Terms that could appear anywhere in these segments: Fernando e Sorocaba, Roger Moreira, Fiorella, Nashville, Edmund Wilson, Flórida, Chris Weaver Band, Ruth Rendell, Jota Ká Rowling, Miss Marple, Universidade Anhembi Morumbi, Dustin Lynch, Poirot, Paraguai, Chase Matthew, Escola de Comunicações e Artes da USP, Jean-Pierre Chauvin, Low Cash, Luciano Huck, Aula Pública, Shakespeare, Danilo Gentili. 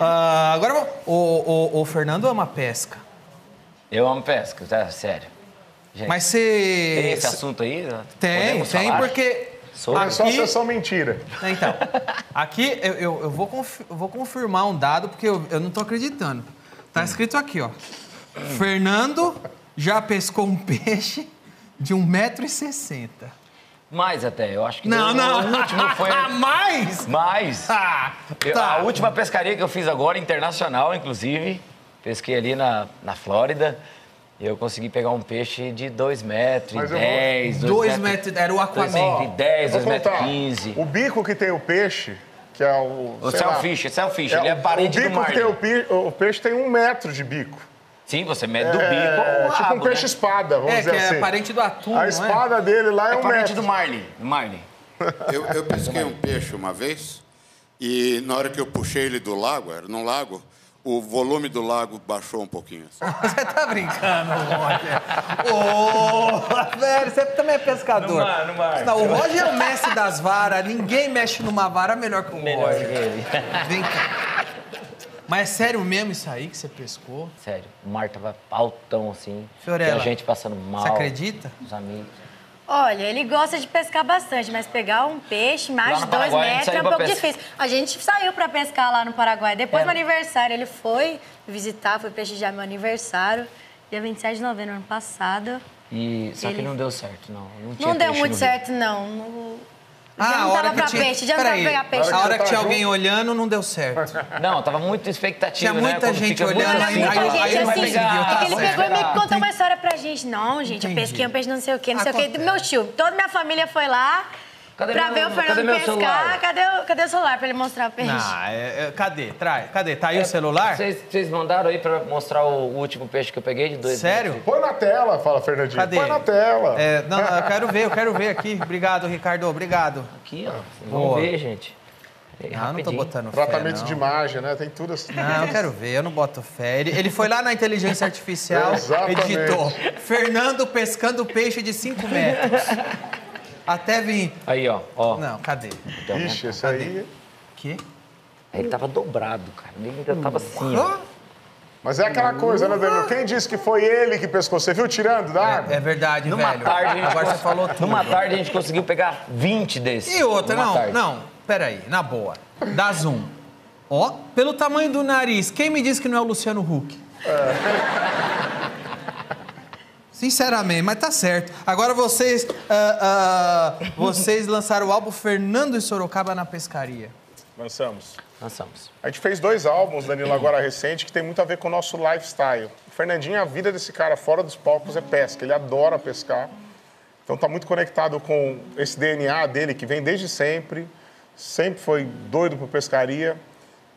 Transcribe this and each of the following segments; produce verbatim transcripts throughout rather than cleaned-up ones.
Uh, agora, o, o, o Fernando ama pesca. Eu amo pesca, tá? Sério. Gente, mas você... Tem esse assunto aí? Tem, tem, porque... Sobre. Ah, só se só mentira. Então, aqui eu, eu, eu vou, confi vou confirmar um dado, porque eu, eu não tô acreditando. Tá escrito aqui, ó. Fernando já pescou um peixe de um metro e sessenta. Mais até, eu acho que... Não, não. O último foi... Mais? Mais. Ah, tá. eu, a última pescaria que eu fiz agora, internacional, inclusive, pesquei ali na, na Flórida... Eu consegui pegar um peixe de dois metros e dez, vou... dois metros... Era o aquaman. De dez, dois metros e quinze. O bico que tem o peixe, que é o... O selfish, selfish, é, ele é a parede do mar. O bico que tem o peixe tem um metro de bico. Sim, você mede do bico ao rabo, tipo um peixe-espada, vamos dizer assim. É, que é parente do atum, a espada dele lá é um metro. É parente do marlin, do marlin. Eu, eu pesquei um peixe uma vez e na hora que eu puxei ele do lago, era num lago... O volume do lago baixou um pouquinho. Você tá brincando, Roger? Ô, velho, você também é pescador. Não, não, não. O Roger é o mestre das varas. Ninguém mexe numa vara melhor que o melhor Roger. Ele. Vem cá. Mas é sério mesmo isso aí que você pescou? Sério. O mar tava pautão, assim. Fiorella, a gente passando mal. Você acredita? Os amigos. Olha, ele gosta de pescar bastante, mas pegar um peixe mais de dois metros é um pouco difícil. A gente saiu para pescar lá no Paraguai. Depois do aniversário, ele foi visitar, foi prestigiar meu aniversário, dia vinte e sete de novembro, ano passado. E só que não deu certo, não. Não deu muito certo, não. Ah, não tava pra peixe, já não tava pra pegar peixe. A hora que tinha alguém olhando, não deu certo. Não, tava muito expectativa, né? Tinha muita gente olhando. Aí ele pegou e meio que contou uma história pra gente. Não, gente, eu pesquei um peixe não sei o quê, não sei o quê. Do meu tio, toda minha família foi lá pra ver o Fernando pescar. Cadê o celular pra ele mostrar o peixe? Não, cadê? Traz, cadê? Tá aí o celular? Vocês mandaram aí pra mostrar o último peixe que eu peguei de dois. Sério? Põe na tela, fala, Fernandinho. Cadê? Põe na tela. É, não, eu quero ver, eu quero ver aqui. Obrigado, Ricardo, obrigado. Aqui, ó. Vamos ver, gente. Ah, não tô botando fé, não. Tratamento de imagem, né? Tem tudo assim. Não, eu quero ver, eu não boto fé. Ele, ele foi lá na inteligência artificial, editou. Fernando pescando peixe de cinco metros. Até vim. Aí, ó, ó. Não, cadê? Ixi, esse cadê? Aí... Que? Ele tava dobrado, cara. Ele ainda tava assim, ó. Mas é aquela coisa, né, Danilo? Quem disse que foi ele que pescou? Você viu tirando da água? É, é verdade, numa velho. Tarde a gente Agora cons... você falou tudo. Numa tarde a gente conseguiu pegar vinte desses. E outra, numa não, tarde. não. Peraí, na boa. Dá zoom. Ó, pelo tamanho do nariz, quem me disse que não é o Luciano Huck? É... Sinceramente, mas tá certo. Agora vocês, uh, uh, vocês lançaram o álbum Fernando e Sorocaba na Pescaria. Lançamos. Lançamos. A gente fez dois álbuns, Danilo, agora recente, que tem muito a ver com o nosso lifestyle. O Fernandinho, a vida desse cara fora dos palcos é pesca. Ele adora pescar. Então tá muito conectado com esse D N A dele, que vem desde sempre. Sempre foi doido por pescaria.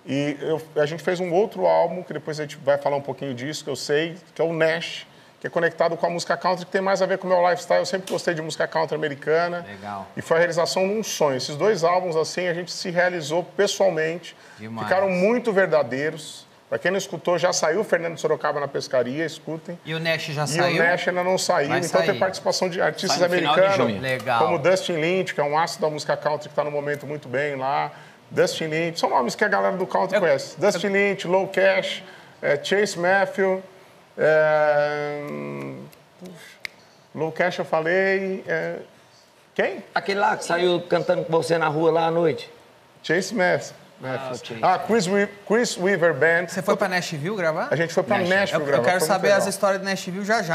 E eu, a gente fez um outro álbum, que depois a gente vai falar um pouquinho disso, que eu sei, que é o Nash, que é conectado com a música country, que tem mais a ver com o meu lifestyle. Eu sempre gostei de música country americana. Legal. E foi a realização de um sonho. Esses dois álbuns, assim, a gente se realizou pessoalmente. Demais. Ficaram muito verdadeiros. Pra quem não escutou, já saiu o Fernando Sorocaba na Pescaria, escutem. E o Nash já e saiu? E o Nash ainda não saiu. Vai então sair. Tem participação de artistas americanos, como Dustin Lynch, que é um astro da música country, que tá no momento muito bem lá. Dustin Lynch, são nomes que a galera do country Eu... conhece. Dustin Eu... Lynch, Low Cash, é, Chase Matthew... É... Low Cash eu falei... É... Quem? Aquele lá que saiu cantando com você na rua lá à noite. Chase Matthew. Ah, ah Chris, We Chris Weaver Band. Você foi pra Nashville gravar? A gente foi pra Nashville, Nashville eu, gravar. Eu quero saber as histórias de Nashville já já.